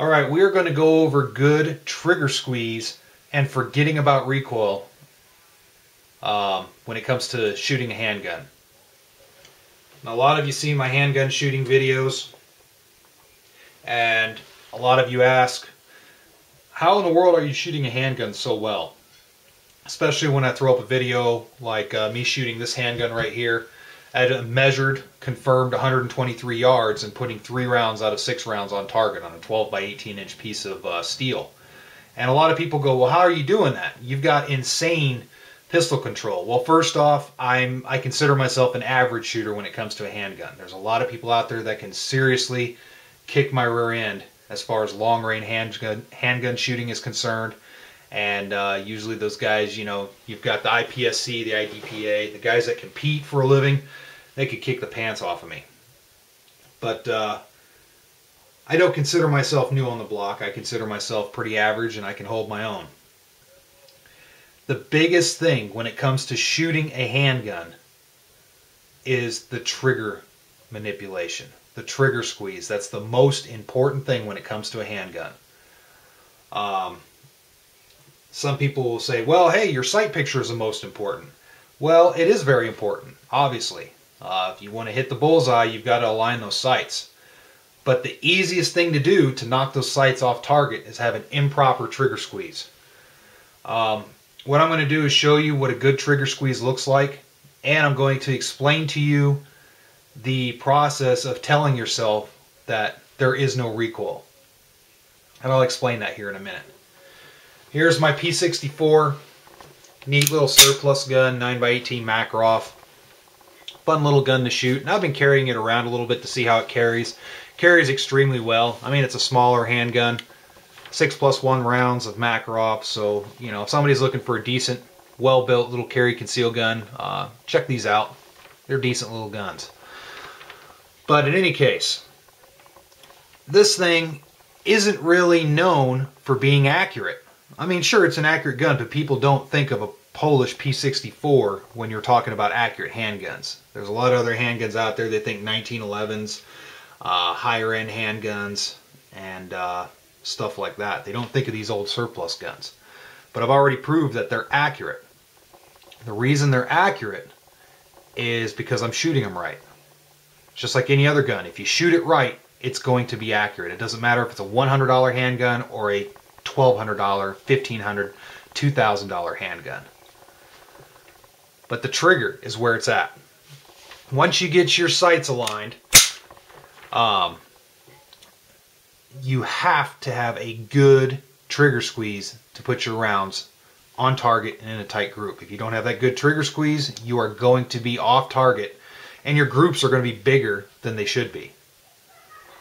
All right, we are going to go over good trigger squeeze and forgetting about recoil when it comes to shooting a handgun. Now, a lot of you see my handgun shooting videos, and a lot of you ask, how in the world are you shooting a handgun so well? Especially when I throw up a video like me shooting this handgun right here at a measured, confirmed 123 yards and putting 3 rounds out of 6 rounds on target on a 12x18 inch piece of steel. And a lot of people go, well, how are you doing that? You've got insane pistol control. Well, first off, I consider myself an average shooter when it comes to a handgun. There's a lot of people out there that can seriously kick my rear end as far as long-range handgun shooting is concerned. And usually those guys, you know, you've got the IPSC, the IDPA, the guys that compete for a living, they could kick the pants off of me. But I don't consider myself new on the block. I consider myself pretty average, and I can hold my own. The biggest thing when it comes to shooting a handgun is the trigger manipulation, the trigger squeeze. That's the most important thing when it comes to a handgun. Some people will say, well, hey, your sight picture is the most important. Well, it is very important, obviously. If you want to hit the bullseye, you've got to align those sights. But the easiest thing to do to knock those sights off target is have an improper trigger squeeze. What I'm going to do is show you what a good trigger squeeze looks like, and I'm going to explain to you the process of telling yourself that there is no recoil. And I'll explain that here in a minute. Here's my P-64, neat little surplus gun, 9x18 Makarov. Fun little gun to shoot, and I've been carrying it around a little bit to see how it carries. Carries extremely well. I mean, it's a smaller handgun, 6 + 1 rounds of Makarov, so, you know, if somebody's looking for a decent, well-built little carry conceal gun, check these out. They're decent little guns. But in any case, this thing isn't really known for being accurate. I mean, sure, it's an accurate gun, but people don't think of a Polish P-64 when you're talking about accurate handguns. There's a lot of other handguns out there. They think 1911s, higher-end handguns, and stuff like that. They don't think of these old surplus guns. But I've already proved that they're accurate. The reason they're accurate is because I'm shooting them right. It's just like any other gun. If you shoot it right, it's going to be accurate. It doesn't matter if it's a $100 handgun or a $1,200, $1,500, $2,000 handgun. But the trigger is where it's at. Once you get your sights aligned, you have to have a good trigger squeeze to put your rounds on target and in a tight group. If you don't have that good trigger squeeze, you are going to be off target, and your groups are going to be bigger than they should be.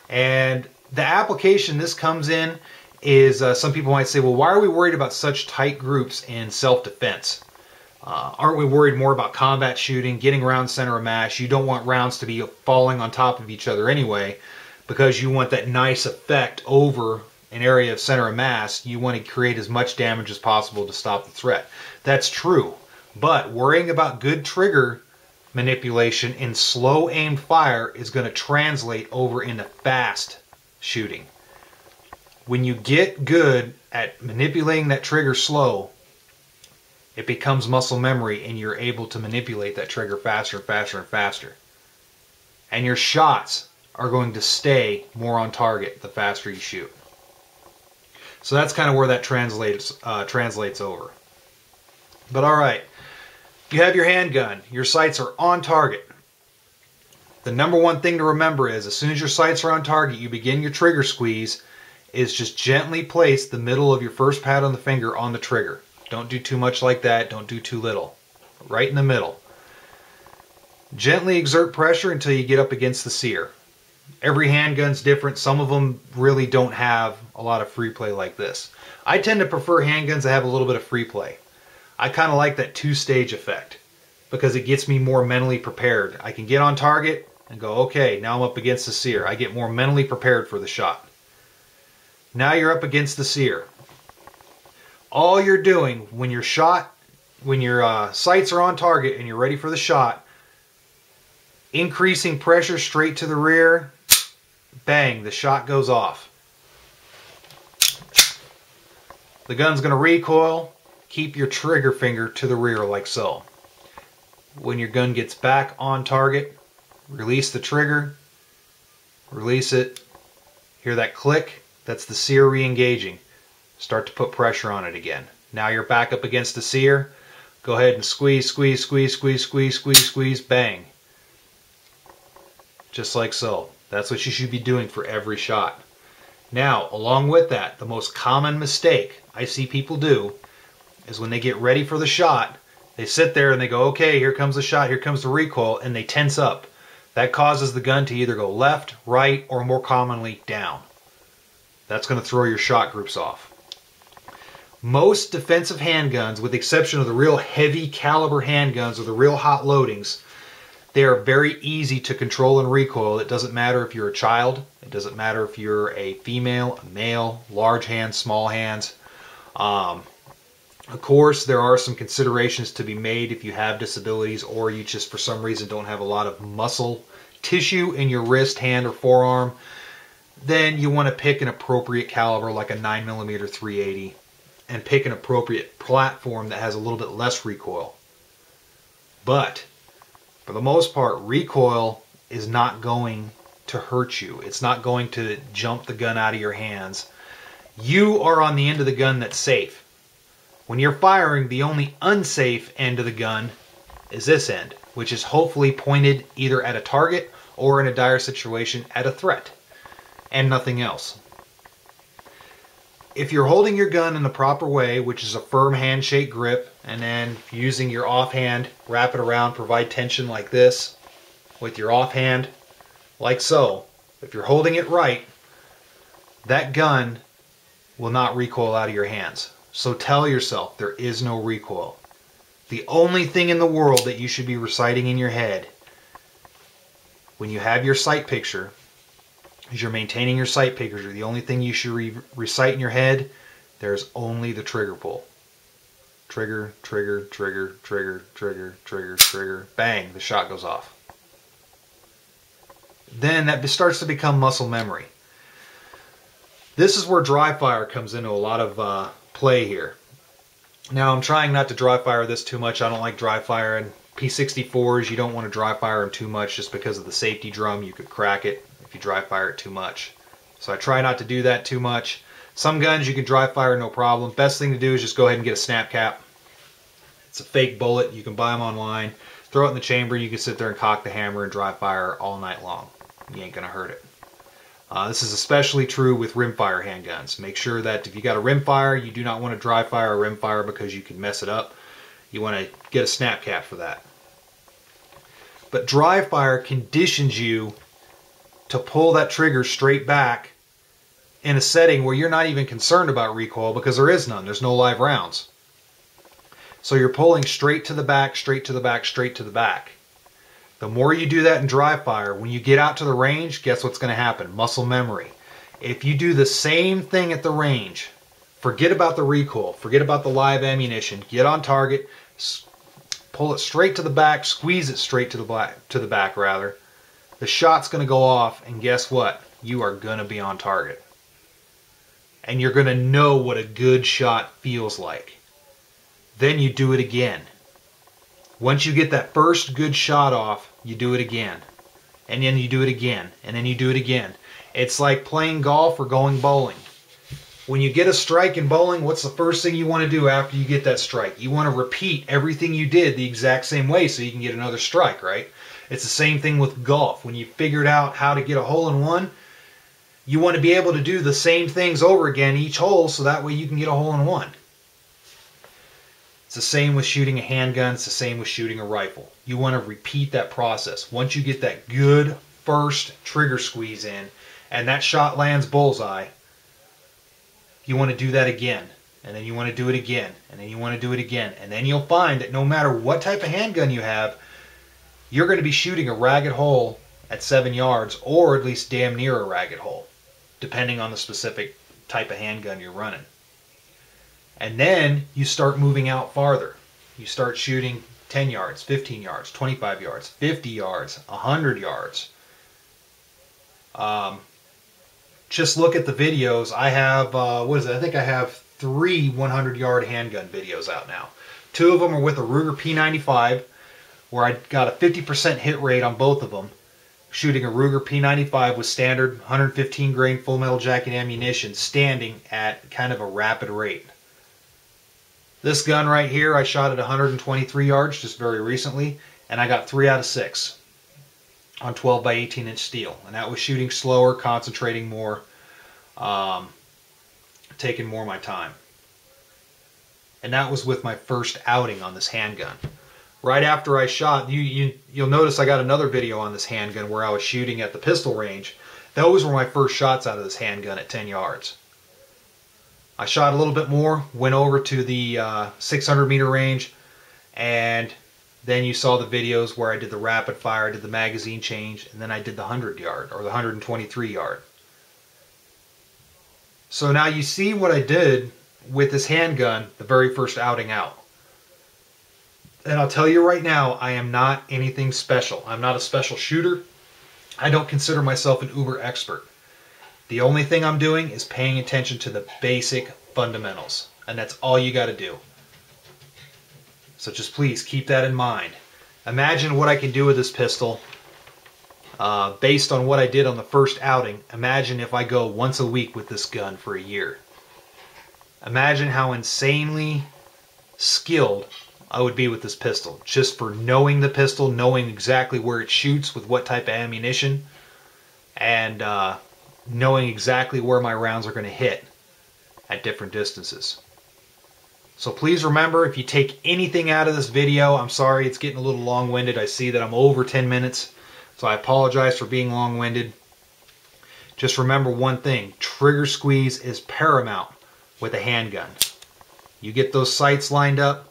And the application this comes in is some people might say, well, why are we worried about such tight groups in self-defense? Aren't we worried more about combat shooting, getting round center of mass? You don't want rounds to be falling on top of each other anyway, because you want that nice effect over an area of center of mass. You want to create as much damage as possible to stop the threat. That's true, but worrying about good trigger manipulation in slow aimed fire is going to translate over into fast shooting. When you get good at manipulating that trigger slow, it becomes muscle memory, and you're able to manipulate that trigger faster and faster and faster. And your shots are going to stay more on target the faster you shoot. So that's kind of where that translates over. But all right, you have your handgun. Your sights are on target. The number one thing to remember is, as soon as your sights are on target, you begin your trigger squeeze. Is just gently place the middle of your first pad on the finger on the trigger. Don't do too much like that. Don't do too little. Right in the middle. Gently exert pressure until you get up against the sear. Every handgun's different. Some of them really don't have a lot of free play like this. I tend to prefer handguns that have a little bit of free play. I kind of like that two-stage effect because it gets me more mentally prepared. I can get on target and go, okay, now I'm up against the sear. I get more mentally prepared for the shot. Now you're up against the sear. All you're doing when your shot, when your sights are on target and you're ready for the shot, increasing pressure straight to the rear, bang, the shot goes off. The gun's going to recoil. Keep your trigger finger to the rear like so. When your gun gets back on target, release the trigger, release it. Hear that click? That's the sear re-engaging. Start to put pressure on it again. Now you're back up against the sear. Go ahead and squeeze, squeeze, squeeze, squeeze, squeeze, squeeze, squeeze, bang. Just like so. That's what you should be doing for every shot. Now, along with that, the most common mistake I see people do is when they get ready for the shot, they sit there and they go, okay, here comes the shot, here comes the recoil, and they tense up. That causes the gun to either go left, right, or more commonly, down. That's going to throw your shot groups off. Most defensive handguns, with the exception of the real heavy caliber handguns or the real hot loadings, they are very easy to control and recoil. It doesn't matter if you're a child. It doesn't matter if you're a female, a male, large hands, small hands. Of course, there are some considerations to be made if you have disabilities or you just for some reason don't have a lot of muscle tissue in your wrist, hand, or forearm. Then you want to pick an appropriate caliber like a 9mm 380 and pick an appropriate platform that has a little bit less recoil. But for the most part, recoil is not going to hurt you. It's not going to jump the gun out of your hands. You are on the end of the gun that's safe. When you're firing, the only unsafe end of the gun is this end, which is hopefully pointed either at a target or in a dire situation at a threat, and nothing else. If you're holding your gun in the proper way, which is a firm handshake grip, and then using your offhand, wrap it around, provide tension like this, with your offhand, like so. If you're holding it right, that gun will not recoil out of your hands. So tell yourself there is no recoil. The only thing in the world that you should be reciting in your head when you have your sight picture, as you're maintaining your sight picture, the only thing you should recite in your head, there's only the trigger pull. Trigger, trigger, trigger, trigger, trigger, trigger, trigger. Bang, the shot goes off. Then that starts to become muscle memory. This is where dry fire comes into a lot of play here. Now, I'm trying not to dry fire this too much. I don't like dry fire. And P-64s, you don't want to dry fire them too much just because of the safety drum. You could crack it if you dry fire it too much. So I try not to do that too much. Some guns you can dry fire no problem. Best thing to do is just go ahead and get a snap cap. It's a fake bullet. You can buy them online. Throw it in the chamber. You can sit there and cock the hammer and dry fire all night long. You ain't gonna hurt it. This is especially true with rimfire handguns. Make sure that if you got a rimfire, you do not want to dry fire a rimfire because you can mess it up. You want to get a snap cap for that. But dry fire conditions you to pull that trigger straight back in a setting where you're not even concerned about recoil because there is none. There's no live rounds. So you're pulling straight to the back, straight to the back, straight to the back. The more you do that in dry fire, when you get out to the range, guess what's going to happen? Muscle memory. If you do the same thing at the range, forget about the recoil, forget about the live ammunition, get on target, pull it straight to the back, squeeze it straight to the back rather. The shot's going to go off, and guess what? You are going to be on target. And you're going to know what a good shot feels like. Then you do it again. Once you get that first good shot off, you do it again. And then you do it again. And then you do it again. It's like playing golf or going bowling. When you get a strike in bowling, what's the first thing you want to do after you get that strike? You want to repeat everything you did the exact same way so you can get another strike, right? It's the same thing with golf. When you figured out how to get a hole-in-one, you want to be able to do the same things over again each hole so that way you can get a hole-in-one. It's the same with shooting a handgun. It's the same with shooting a rifle. You want to repeat that process. Once you get that good first trigger squeeze in and that shot lands bullseye, you want to do that again. And then you want to do it again. And then you want to do it again. And then you'll find that no matter what type of handgun you have, you're going to be shooting a ragged hole at 7 yards, or at least damn near a ragged hole, depending on the specific type of handgun you're running. And then you start moving out farther. You start shooting 10 yards, 15 yards, 25 yards, 50 yards, 100 yards. Just look at the videos. I have, I think I have three 100-yard handgun videos out now. Two of them are with a Ruger P95, where I got a 50% hit rate on both of them, shooting a Ruger P95 with standard 115 grain full metal jacket ammunition, standing at kind of a rapid rate. This gun right here, I shot at 123 yards just very recently, and I got 3 out of 6 on 12x18 inch steel, and that was shooting slower, concentrating more, taking more of my time. And that was with my first outing on this handgun. Right after I shot, you'll notice I got another video on this handgun where I was shooting at the pistol range. Those were my first shots out of this handgun at 10 yards. I shot a little bit more, went over to the 600 meter range, and then you saw the videos where I did the rapid fire, I did the magazine change, and then I did the 100 yard or the 123 yard. So now you see what I did with this handgun the very first outing out. And I'll tell you right now, I am not anything special. I'm not a special shooter. I don't consider myself an uber expert. The only thing I'm doing is paying attention to the basic fundamentals, and that's all you got to do. So just please keep that in mind. Imagine what I can do with this pistol based on what I did on the first outing. Imagine if I go once a week with this gun for a year. Imagine how insanely skilled I would be with this pistol, just for knowing the pistol, knowing exactly where it shoots, with what type of ammunition, and knowing exactly where my rounds are going to hit at different distances. So please remember, if you take anything out of this video, I'm sorry it's getting a little long-winded. I see that I'm over 10 minutes, so I apologize for being long-winded. Just remember one thing, trigger squeeze is paramount with a handgun. You get those sights lined up.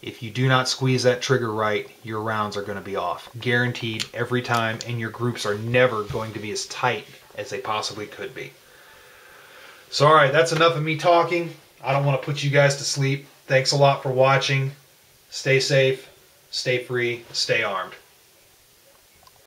If you do not squeeze that trigger right, your rounds are going to be off. Guaranteed every time, and your groups are never going to be as tight as they possibly could be. So alright, that's enough of me talking. I don't want to put you guys to sleep. Thanks a lot for watching. Stay safe, stay free, stay armed.